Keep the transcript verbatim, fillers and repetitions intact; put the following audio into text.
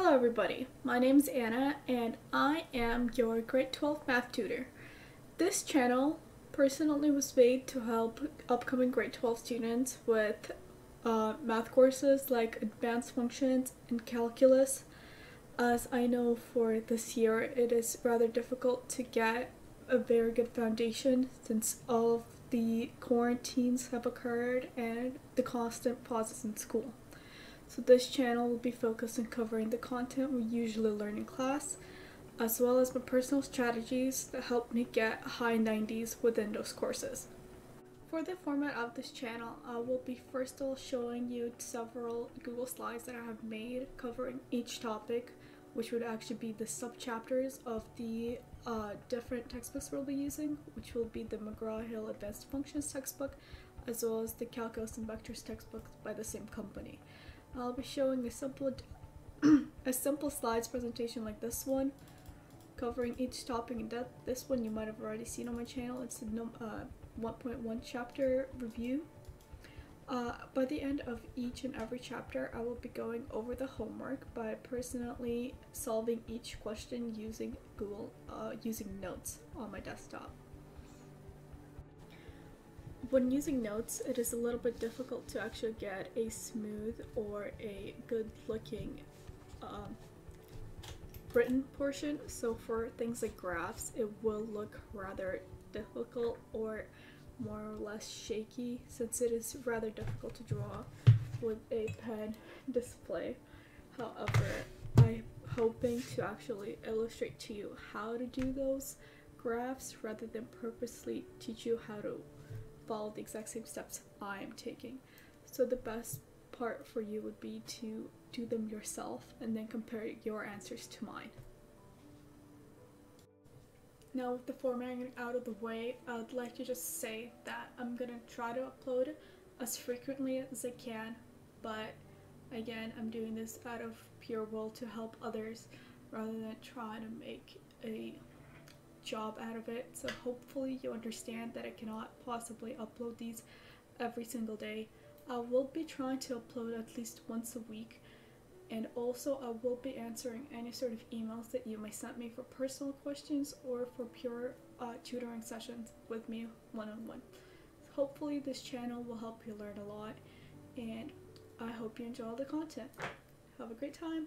Hello everybody, my name's Anna and I am your grade twelve math tutor. This channel personally was made to help upcoming grade twelve students with uh, math courses like advanced functions and calculus, as I know for this year it is rather difficult to get a very good foundation since all of the quarantines have occurred and the constant pauses in school. So this channel will be focused on covering the content we usually learn in class, as well as my personal strategies that help me get high nineties within those courses. For the format of this channel, I will be first of all showing you several Google slides that I have made covering each topic, which would actually be the sub-chapters of the uh, different textbooks we'll be using, which will be the McGraw-Hill Advanced Functions textbook, as well as the Calculus and Vectors textbooks by the same company. I'll be showing a simple a simple slides presentation like this one, covering each topic in depth. This one you might have already seen on my channel. It's a uh, one point one chapter review. Uh, by the end of each and every chapter, I will be going over the homework by personally solving each question using Google, uh, using notes on my desktop. When using notes, it is a little bit difficult to actually get a smooth or a good looking um, written portion, so for things like graphs it will look rather difficult or more or less shaky, since it is rather difficult to draw with a pen display. However, I'm hoping to actually illustrate to you how to do those graphs rather than purposely teach you how to follow the exact same steps I am taking. So the best part for you would be to do them yourself and then compare your answers to mine. Now with the formatting out of the way, I would like to just say that I'm gonna try to upload as frequently as I can, but again, I'm doing this out of pure will to help others rather than trying to make a job out of it. So hopefully you understand that I cannot possibly upload these every single day. I will be trying to upload at least once a week, and also I will be answering any sort of emails that you may send me for personal questions or for pure uh, tutoring sessions with me one-on-one. So hopefully this channel will help you learn a lot, and I hope you enjoy all the content. Have a great time!